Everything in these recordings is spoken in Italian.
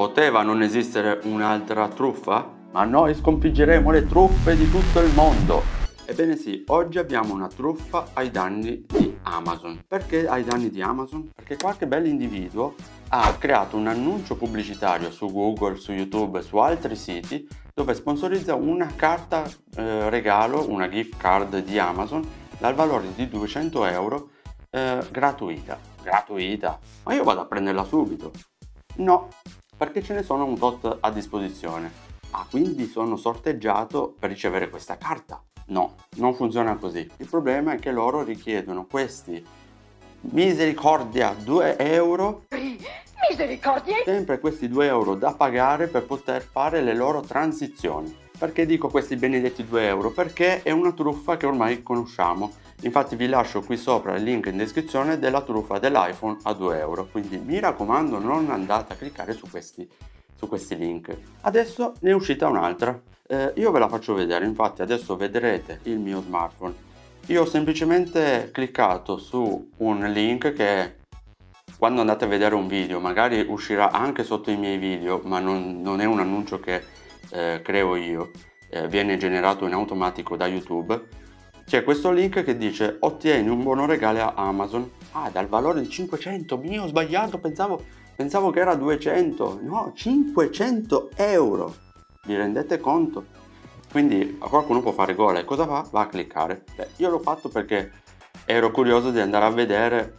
Poteva non esistere un'altra truffa? Ma noi sconfiggeremo le truffe di tutto il mondo! Ebbene sì, oggi abbiamo una truffa ai danni di Amazon. Perché ai danni di Amazon? Perché qualche bell'individuo ha creato un annuncio pubblicitario su Google, su YouTube, su altri siti dove sponsorizza una carta regalo, una gift card di Amazon dal valore di 200 euro gratuita. Gratuita? Ma io vado a prenderla subito? No, perché ce ne sono un tot a disposizione. Ah, quindi sono sorteggiato per ricevere questa carta? No, non funziona così. Il problema è che loro richiedono questi misericordia 2 euro. Misericordia? Sempre questi 2 euro da pagare per poter fare le loro transizioni. Perché dico questi benedetti 2 euro? Perché è una truffa che ormai conosciamo. Infatti vi lascio qui sopra il link in descrizione della truffa dell'iPhone a 2 euro. Quindi mi raccomando, non andate a cliccare su questi link. Adesso ne è uscita un'altra. Io ve la faccio vedere, infatti adesso vedrete il mio smartphone. Io ho semplicemente cliccato su un link che quando andate a vedere un video magari uscirà anche sotto i miei video, ma non è un annuncio che creo io, viene generato in automatico da YouTube. C'è questo link che dice ottieni un buono regalo a Amazon. Ah, dal valore di 500, mio, ho sbagliato, pensavo che era 200, no, 500 euro! Vi rendete conto? Quindi qualcuno può fare gola e cosa fa? Va a cliccare. Beh, io l'ho fatto perché ero curioso di andare a vedere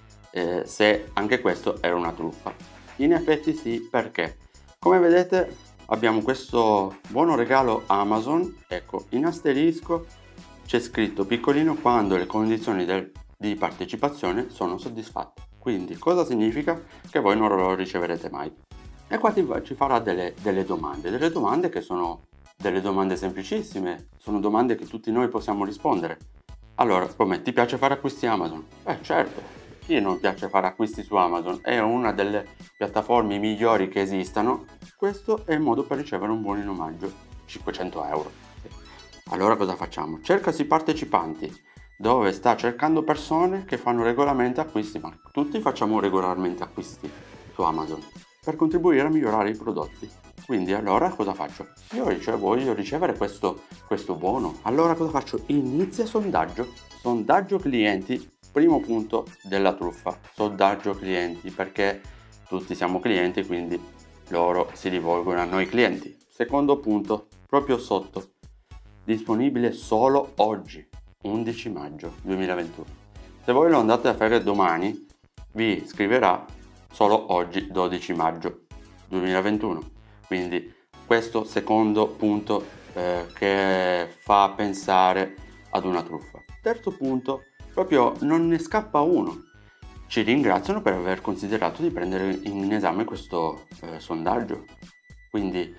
se anche questo era una truffa. In effetti sì, perché come vedete abbiamo questo buono regalo Amazon. Ecco, in asterisco c'è scritto piccolino quando le condizioni di partecipazione sono soddisfatte. Quindi cosa significa? Che voi non lo riceverete mai. E qua ci farà delle domande che sono delle domande semplicissime, sono domande che tutti noi possiamo rispondere. Allora, come ti piace fare acquisti Amazon? Certo, chi non piace fare acquisti su Amazon? È una delle piattaforme migliori che esistano. Questo è il modo per ricevere un buono in omaggio, 500 euro. Allora cosa facciamo? Cercasi partecipanti, dove sta cercando persone che fanno regolarmente acquisti, ma tutti facciamo regolarmente acquisti su Amazon, per contribuire a migliorare i prodotti. Quindi allora cosa faccio? Voglio ricevere questo buono. Allora cosa faccio? Inizia sondaggio. Sondaggio clienti, primo punto della truffa. Sondaggio clienti, perché tutti siamo clienti, quindi loro si rivolgono a noi clienti. Secondo punto, proprio sotto. Disponibile solo oggi, 11 maggio 2021. Se voi lo andate a fare domani, vi scriverà solo oggi 12 maggio 2021. Quindi questo secondo punto che fa pensare ad una truffa. Terzo punto, proprio non ne scappa uno. Ci ringraziano per aver considerato di prendere in esame questo sondaggio. Quindi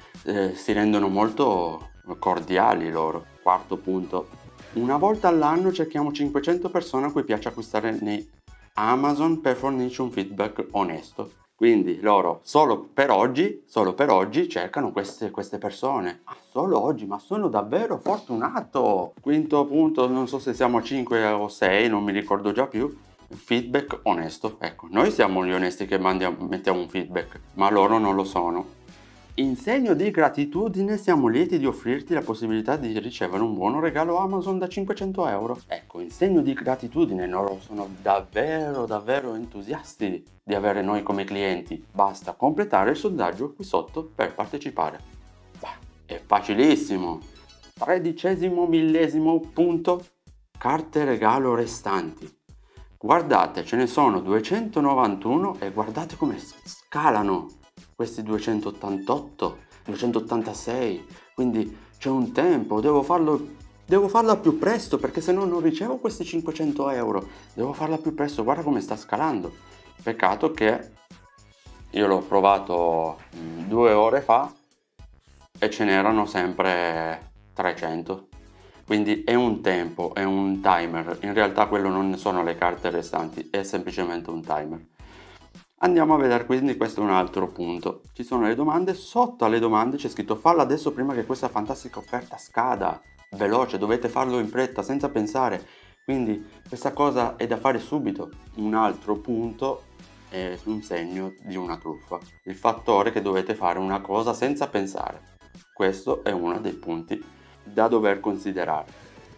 si rendono molto cordiali loro. Quarto punto, una volta all'anno cerchiamo 500 persone a cui piace acquistare nei Amazon per fornirci un feedback onesto. Quindi loro solo per oggi cercano queste persone. Ah, solo oggi, ma sono davvero fortunato. Quinto punto, non so se siamo 5 o 6, non mi ricordo già più, feedback onesto. Ecco, noi siamo gli onesti che mettiamo un feedback, ma loro non lo sono. In segno di gratitudine siamo lieti di offrirti la possibilità di ricevere un buono regalo Amazon da 500 euro. Ecco, in segno di gratitudine loro sono davvero entusiasti di avere noi come clienti. Basta completare il sondaggio qui sotto per partecipare. Bah, è facilissimo! 13.000 punto, carte regalo restanti. Guardate, ce ne sono 291 e guardate come scalano. Questi 288, 286, quindi c'è un tempo, devo farla più presto perché se no non ricevo questi 500 euro, devo farla più presto, guarda come sta scalando. Peccato che io l'ho provato 2 ore fa e ce n'erano sempre 300, quindi è un tempo, è un timer, in realtà quello non sono le carte restanti, è semplicemente un timer. Andiamo a vedere quindi, questo è un altro punto. Ci sono le domande, sotto alle domande c'è scritto falla adesso prima che questa fantastica offerta scada. Veloce, dovete farlo in fretta, senza pensare. Quindi questa cosa è da fare subito. Un altro punto, è un segno di una truffa, il fattore che dovete fare una cosa senza pensare. Questo è uno dei punti da dover considerare.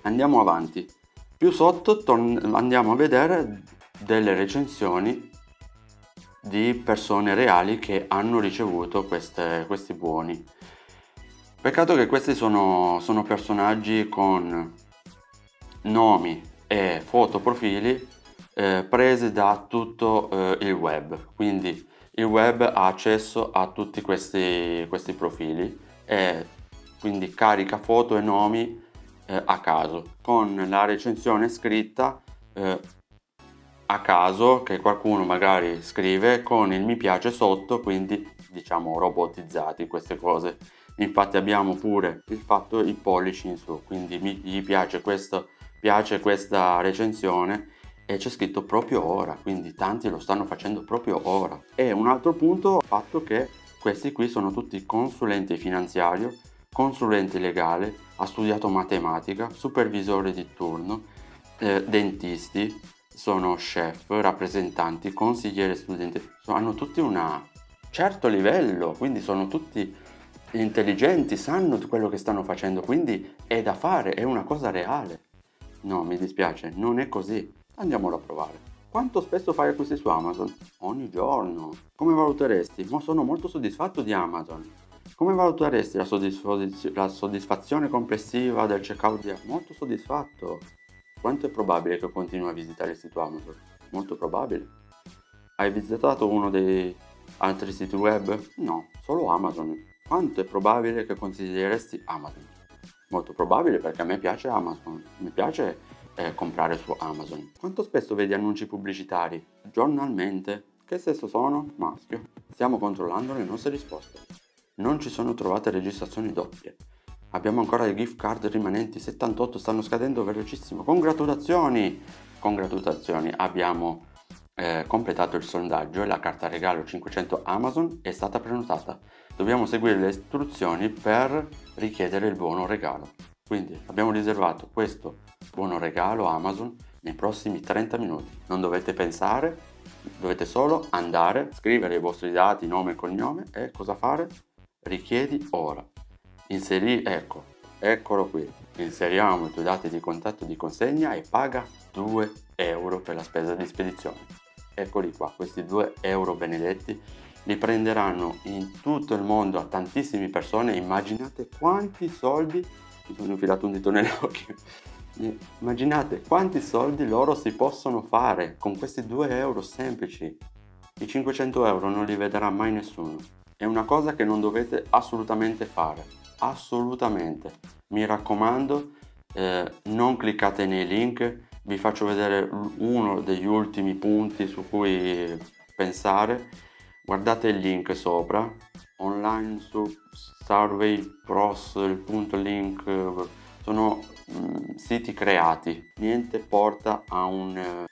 Andiamo avanti. Più sotto andiamo a vedere delle recensioni di persone reali che hanno ricevuto questi buoni. Peccato che questi sono personaggi con nomi e fotoprofili prese da tutto il web, quindi il web ha accesso a tutti questi profili e quindi carica foto e nomi a caso, con la recensione scritta a caso che qualcuno magari scrive con il mi piace sotto, quindi diciamo robotizzati queste cose. Infatti abbiamo pure il fatto i pollici in su, quindi gli piace questo, piace questa recensione, e c'è scritto proprio ora, quindi tanti lo stanno facendo proprio ora. E un altro punto, il fatto che questi qui sono tutti consulenti finanziario, consulente legale, ha studiato matematica, supervisore di turno, dentisti, sono chef, rappresentanti, consigliere studente, hanno tutti un certo livello, quindi sono tutti intelligenti, sanno quello che stanno facendo, quindi è da fare, è una cosa reale. No, mi dispiace, non è così. Andiamolo a provare. Quanto spesso fai acquisti su Amazon? Ogni giorno. Come valuteresti? Ma sono molto soddisfatto di Amazon. Come valuteresti la soddisfazione complessiva del checkout di Amazon? Molto soddisfatto. Quanto è probabile che continui a visitare il sito Amazon? Molto probabile. Hai visitato uno dei altri siti web? No, solo Amazon. Quanto è probabile che consiglieresti Amazon? Molto probabile, perché a me piace Amazon, mi piace comprare su Amazon. Quanto spesso vedi annunci pubblicitari? Giornalmente. Che sesso sono? Maschio. Stiamo controllando le nostre risposte. Non ci sono trovate registrazioni doppie. Abbiamo ancora le gift card rimanenti, 78, stanno scadendo velocissimo. Congratulazioni! Congratulazioni, abbiamo completato il sondaggio e la carta regalo 500 Amazon è stata prenotata. Dobbiamo seguire le istruzioni per richiedere il buono regalo. Quindi abbiamo riservato questo buono regalo Amazon nei prossimi 30 minuti. Non dovete pensare, dovete solo andare, scrivere i vostri dati, nome e cognome, e cosa fare? Richiedi ora. Eccolo qui. Inseriamo i tuoi dati di contatto di consegna e paga 2 euro per la spesa di spedizione. Eccoli qua, questi 2 euro benedetti li prenderanno in tutto il mondo a tantissime persone. Immaginate quanti soldi, mi sono infilato un dito nell'occhio, immaginate quanti soldi loro si possono fare con questi 2 euro semplici. I 500 euro non li vedrà mai nessuno. È una cosa che non dovete assolutamente fare, assolutamente. Mi raccomando, non cliccate nei link. Vi faccio vedere uno degli ultimi punti su cui pensare. Guardate il link sopra, online su surveypros.link, sono siti creati, niente porta a un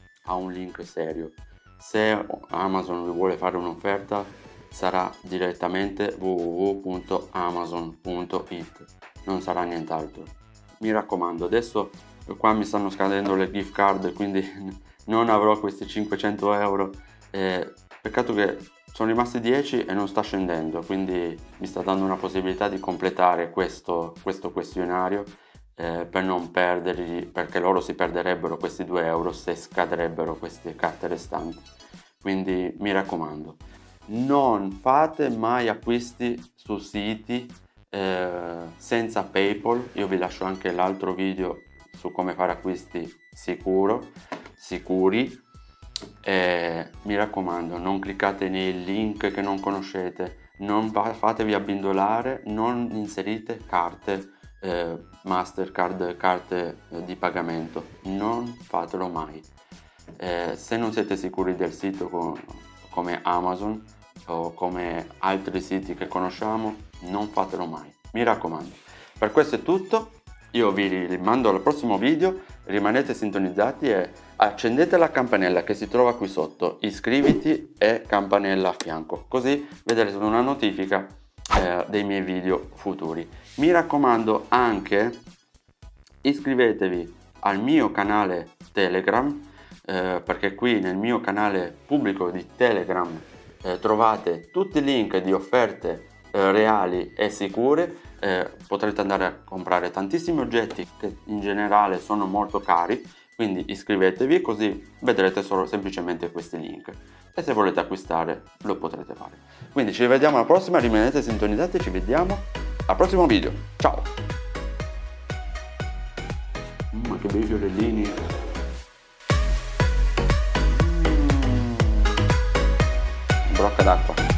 link serio. Se Amazon vi vuole fare un'offerta sarà direttamente www.amazon.it, non sarà nient'altro. Mi raccomando, adesso qua mi stanno scadendo le gift card, quindi non avrò questi 500 euro. Peccato che sono rimasti 10 e non sta scendendo, quindi mi sta dando una possibilità di completare questo questionario per non perderli, perché loro si perderebbero questi 2 euro se scaderebbero queste carte restanti. Quindi mi raccomando, non fate mai acquisti su siti senza PayPal. Io vi lascio anche l'altro video su come fare acquisti sicuri. Mi raccomando, non cliccate nei link che non conoscete, non fatevi abbindolare, non inserite carte Mastercard, carte di pagamento, non fatelo mai. Se non siete sicuri del sito come Amazon o come altri siti che conosciamo, non fatelo mai, mi raccomando. Per questo è tutto. Io vi rimando al prossimo video, rimanete sintonizzati e accendete la campanella che si trova qui sotto, iscriviti e campanella a fianco, così vedrete una notifica dei miei video futuri. Mi raccomando anche, iscrivetevi al mio canale Telegram perché qui nel mio canale pubblico di Telegram trovate tutti i link di offerte reali e sicure. Potrete andare a comprare tantissimi oggetti che in generale sono molto cari, quindi iscrivetevi, così vedrete solo semplicemente questi link, e se volete acquistare lo potrete fare. Quindi ci vediamo alla prossima, rimanete sintonizzati, ci vediamo al prossimo video, ciao! Ma che bei fiorellini! Brocca d'acqua.